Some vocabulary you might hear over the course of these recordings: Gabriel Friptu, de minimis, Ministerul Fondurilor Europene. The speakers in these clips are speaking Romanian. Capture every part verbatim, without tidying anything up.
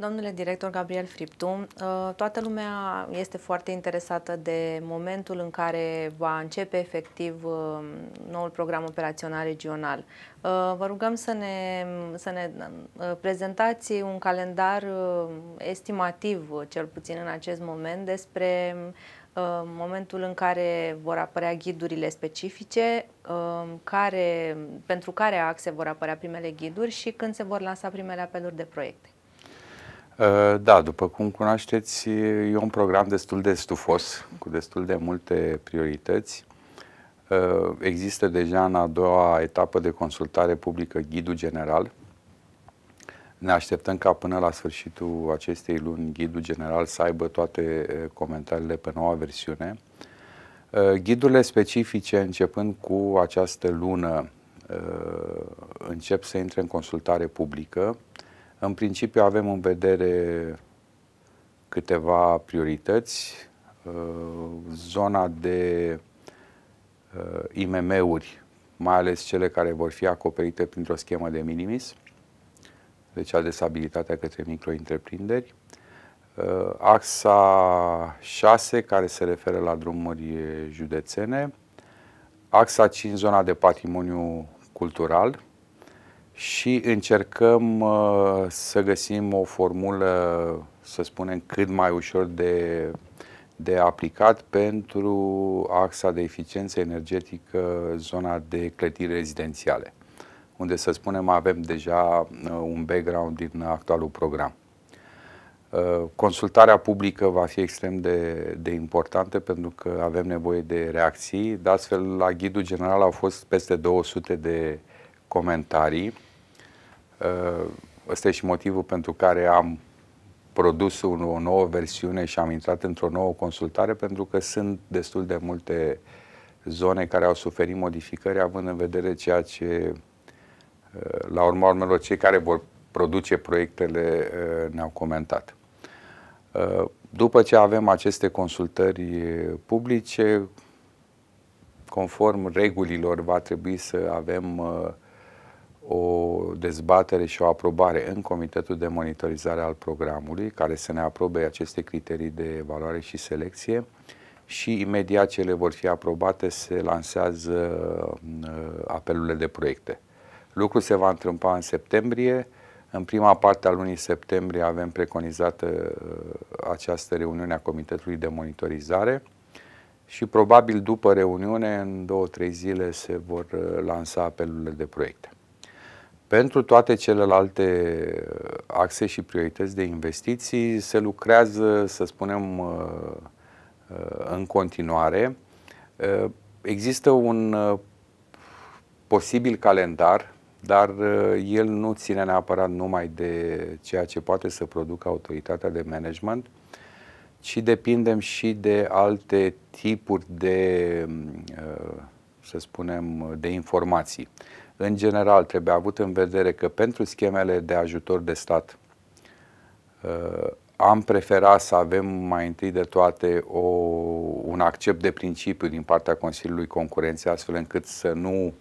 Domnule director Gabriel Friptu, toată lumea este foarte interesată de momentul în care va începe efectiv noul program operațional regional. Vă rugăm să ne, să ne prezentați un calendar estimativ, cel puțin în acest moment, despre momentul în care vor apărea ghidurile specifice, care, pentru care axe vor apărea primele ghiduri și când se vor lansa primele apeluri de proiecte. Da, după cum cunoașteți, e un program destul de stufos, cu destul de multe priorități. Există deja în a doua etapă de consultare publică ghidul general. Ne așteptăm ca până la sfârșitul acestei luni ghidul general să aibă toate comentariile pe noua versiune. Ghidurile specifice, începând cu această lună, încep să intre în consultare publică. În principiu avem în vedere câteva priorități. Zona de I M M-uri, mai ales cele care vor fi acoperite printr-o schemă de minimis, deci adresabilitatea către micro-întreprinderi. Axa șase, care se referă la drumuri județene. Axa cinci, zona de patrimoniu cultural. Și încercăm uh, să găsim o formulă, să spunem, cât mai ușor de, de aplicat pentru axa de eficiență energetică, zona de clădiri rezidențiale, unde, să spunem, avem deja uh, un background din actualul program. Uh, consultarea publică va fi extrem de, de importantă pentru că avem nevoie de reacții. De astfel, la ghidul general au fost peste două sute de comentarii. Ăsta e și motivul pentru care am produs o nouă versiune și am intrat într-o nouă consultare, pentru că sunt destul de multe zone care au suferit modificări, având în vedere ceea ce, la urma urmelor, cei care vor produce proiectele ne-au comentat. După ce avem aceste consultări publice, conform regulilor, va trebui să avem o dezbatere și o aprobare în Comitetul de Monitorizare al Programului, care să ne aprobe aceste criterii de evaluare și selecție, și imediat ce le vor fi aprobate se lansează apelurile de proiecte. Lucrul se va întâmpla în septembrie. În prima parte a lunii septembrie avem preconizată această reuniune a Comitetului de Monitorizare și probabil după reuniune, în două, trei zile, se vor lansa apelurile de proiecte. Pentru toate celelalte axe și priorități de investiții se lucrează, să spunem, în continuare. Există un posibil calendar, dar el nu ține neapărat numai de ceea ce poate să producă autoritatea de management, ci depindem și de alte tipuri de, să spunem, de informații. În general, trebuie avut în vedere că pentru schemele de ajutor de stat am preferat să avem mai întâi de toate o, un accept de principiu din partea Consiliului Concurenței, astfel încât să nu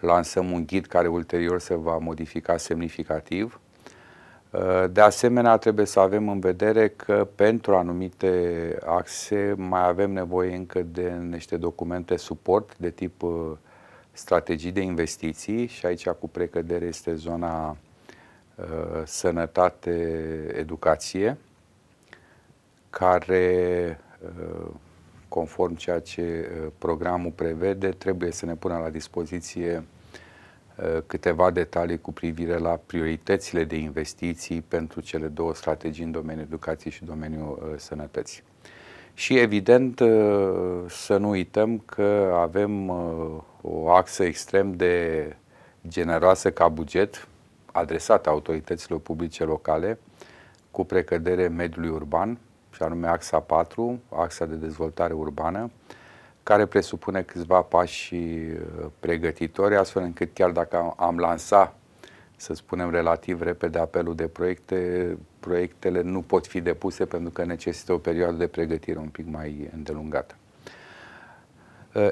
lansăm un ghid care ulterior se va modifica semnificativ. De asemenea, trebuie să avem în vedere că pentru anumite axe mai avem nevoie încă de niște documente suport de tip strategii de investiții, și aici cu precădere este zona uh, sănătate-educație, care, uh, conform ceea ce programul prevede, trebuie să ne pună la dispoziție câteva detalii cu privire la prioritățile de investiții pentru cele două strategii în domeniul educației și domeniul sănătății. Și evident să nu uităm că avem o axă extrem de generoasă ca buget, adresată autorităților publice locale, cu precădere mediului urban, și anume axa patru, axa de dezvoltare urbană, care presupune câțiva pași pregătitori, astfel încât chiar dacă am lansat, să spunem, relativ repede apelul de proiecte, proiectele nu pot fi depuse pentru că necesită o perioadă de pregătire un pic mai îndelungată.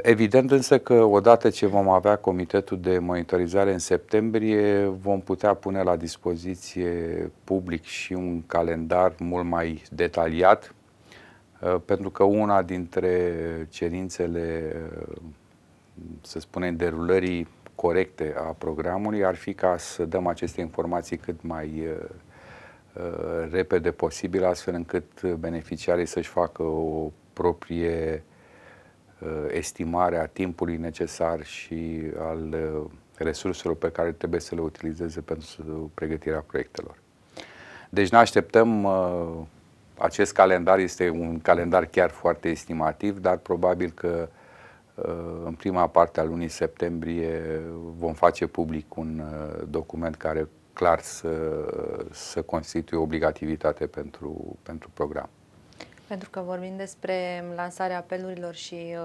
Evident însă că odată ce vom avea comitetul de monitorizare în septembrie, vom putea pune la dispoziție public și un calendar mult mai detaliat, pentru că una dintre cerințele, să spunem, derulării corecte a programului ar fi ca să dăm aceste informații cât mai repede posibil, astfel încât beneficiarii să-și facă o proprie estimarea timpului necesar și al resurselor pe care trebuie să le utilizeze pentru pregătirea proiectelor. Deci ne așteptăm, acest calendar este un calendar chiar foarte estimativ, dar probabil că în prima parte a lunii septembrie vom face public un document care clar să, să constituie obligativitate pentru, pentru program. Pentru că vorbim despre lansarea apelurilor și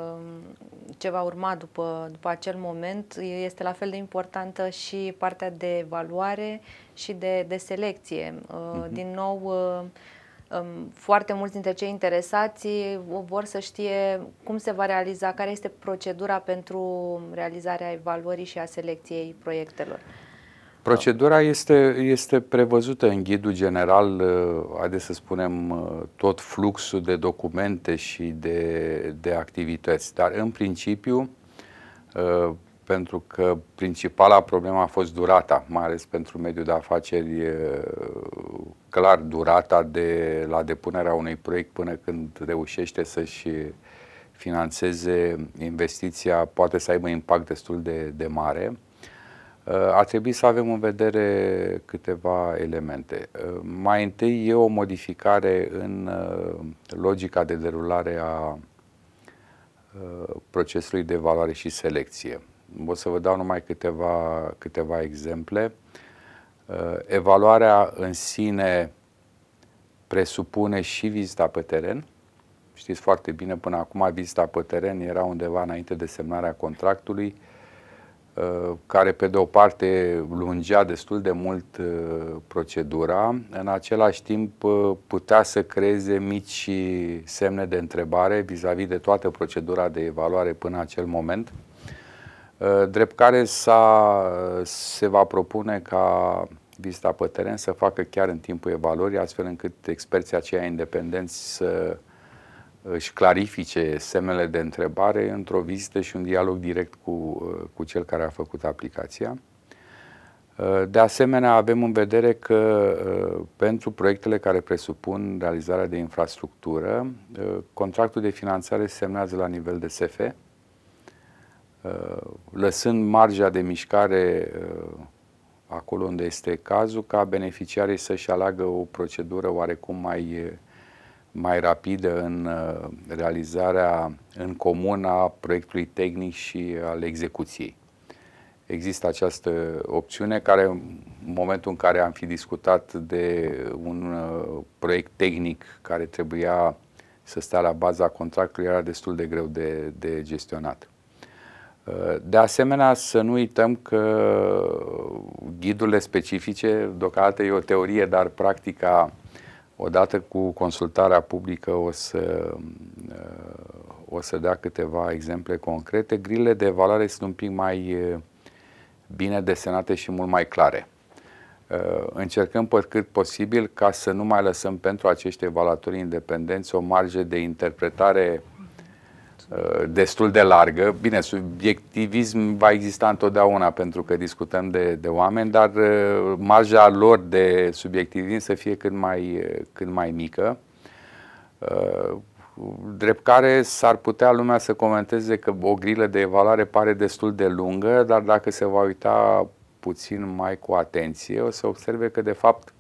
ce va urma după, după acel moment, este la fel de importantă și partea de evaluare și de, de selecție. Uh-huh. Din nou, foarte mulți dintre cei interesați vor să știe cum se va realiza, care este procedura pentru realizarea evaluării și a selecției proiectelor. Procedura este, este prevăzută în ghidul general, haideți să spunem, tot fluxul de documente și de, de activități, dar în principiu, pentru că principala problemă a fost durata, mai ales pentru mediul de afaceri, clar durata de la depunerea unui proiect până când reușește să-și finanțeze investiția, poate să aibă impact destul de, de mare. Ar trebui să avem în vedere câteva elemente. Mai întâi e o modificare în logica de derulare a procesului de evaluare și selecție. O să vă dau numai câteva, câteva exemple. Evaluarea în sine presupune și vizita pe teren. Știți foarte bine, până acum vizita pe teren era undeva înainte de semnarea contractului, care pe de o parte lungea destul de mult procedura, în același timp putea să creeze mici semne de întrebare vis-a-vis de toată procedura de evaluare până acel moment, drept care se va propune ca vizita pe teren să facă chiar în timpul evaluării, astfel încât experții aceia independenți să își clarifice semnele de întrebare într-o vizită și un dialog direct cu, cu cel care a făcut aplicația. De asemenea, avem în vedere că pentru proiectele care presupun realizarea de infrastructură, contractul de finanțare se semnează la nivel de S F, lăsând marja de mișcare acolo unde este cazul, ca beneficiarii să-și aleagă o procedură oarecum mai mai rapidă în realizarea în comun a proiectului tehnic și al execuției. Există această opțiune care, în momentul în care am fi discutat de un proiect tehnic care trebuia să stea la baza contractului, era destul de greu de, de gestionat. De asemenea, să nu uităm că ghidurile specifice, deocamdată e o teorie, dar practica, odată cu consultarea publică, o să, o să dea câteva exemple concrete. Grilele de evaluare sunt un pic mai bine desenate și mult mai clare. Încercăm pe cât posibil ca să nu mai lăsăm pentru acești evaluatori independenți o marjă de interpretare destul de largă. Bine, subiectivism va exista întotdeauna pentru că discutăm de, de oameni, dar marja lor de subiectivism să fie cât mai, cât mai mică. Drept care s-ar putea lumea să comenteze că o grilă de evaluare pare destul de lungă, dar dacă se va uita puțin mai cu atenție, o să observe că de fapt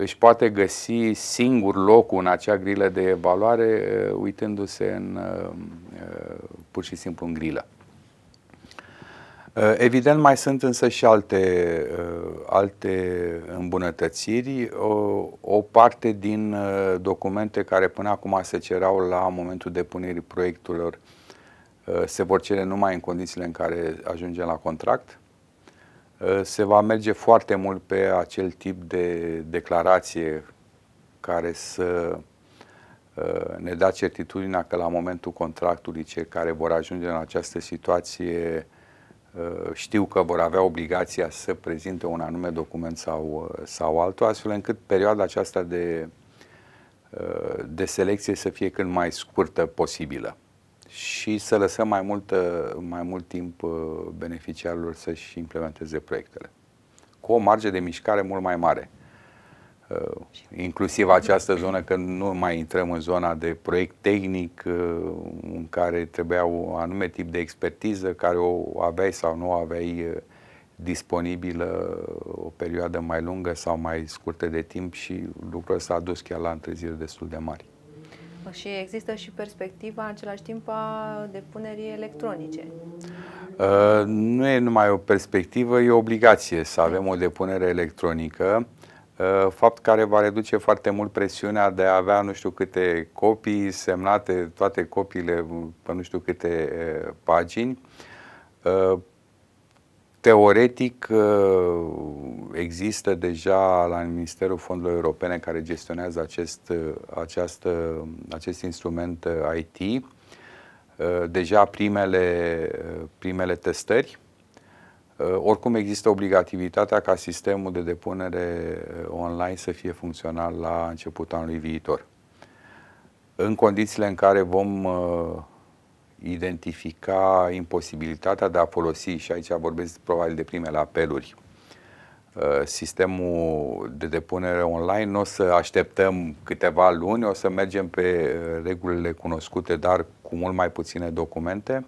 își poate găsi singur locul în acea grilă de evaluare, uitându-se în, pur și simplu în grilă. Evident, mai sunt însă și alte, alte îmbunătățiri. O, o parte din documente care până acum se cerau la momentul depunerii proiectelor se vor cere numai în condițiile în care ajungem la contract. Se va merge foarte mult pe acel tip de declarație care să ne da certitudinea că la momentul contractului cei care vor ajunge în această situație știu că vor avea obligația să prezinte un anume document sau, sau altul, astfel încât perioada aceasta de, de selecție să fie cât mai scurtă posibilă și să lăsăm mai mult, mai mult timp beneficiarilor să-și implementeze proiectele, cu o marge de mișcare mult mai mare. Uh, inclusiv această zonă, că nu mai intrăm în zona de proiect tehnic uh, în care trebuia un anume tip de expertiză care o aveai sau nu aveai uh, disponibilă o perioadă mai lungă sau mai scurtă de timp și lucrul ăsta a dus chiar la întârzieri destul de mari. Și există și perspectiva în același timp a depunerii electronice. Uh, nu e numai o perspectivă, e o obligație să avem o depunere electronică. Fapt care va reduce foarte mult presiunea de a avea nu știu câte copii semnate, toate copiile pe nu știu câte pagini. Teoretic există deja la Ministerul Fondurilor Europene care gestionează acest, această, acest instrument I T deja primele, primele testări. Oricum există obligativitatea ca sistemul de depunere online să fie funcțional la începutul anului viitor. În condițiile în care vom uh, identifica imposibilitatea de a folosi, și aici vorbesc probabil de primele apeluri, uh, sistemul de depunere online, nu o să așteptăm câteva luni, o să mergem pe regulile cunoscute, dar cu mult mai puține documente,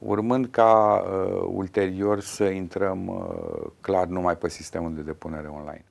urmând ca uh, ulterior să intrăm uh, clar numai pe sistemul de depunere online.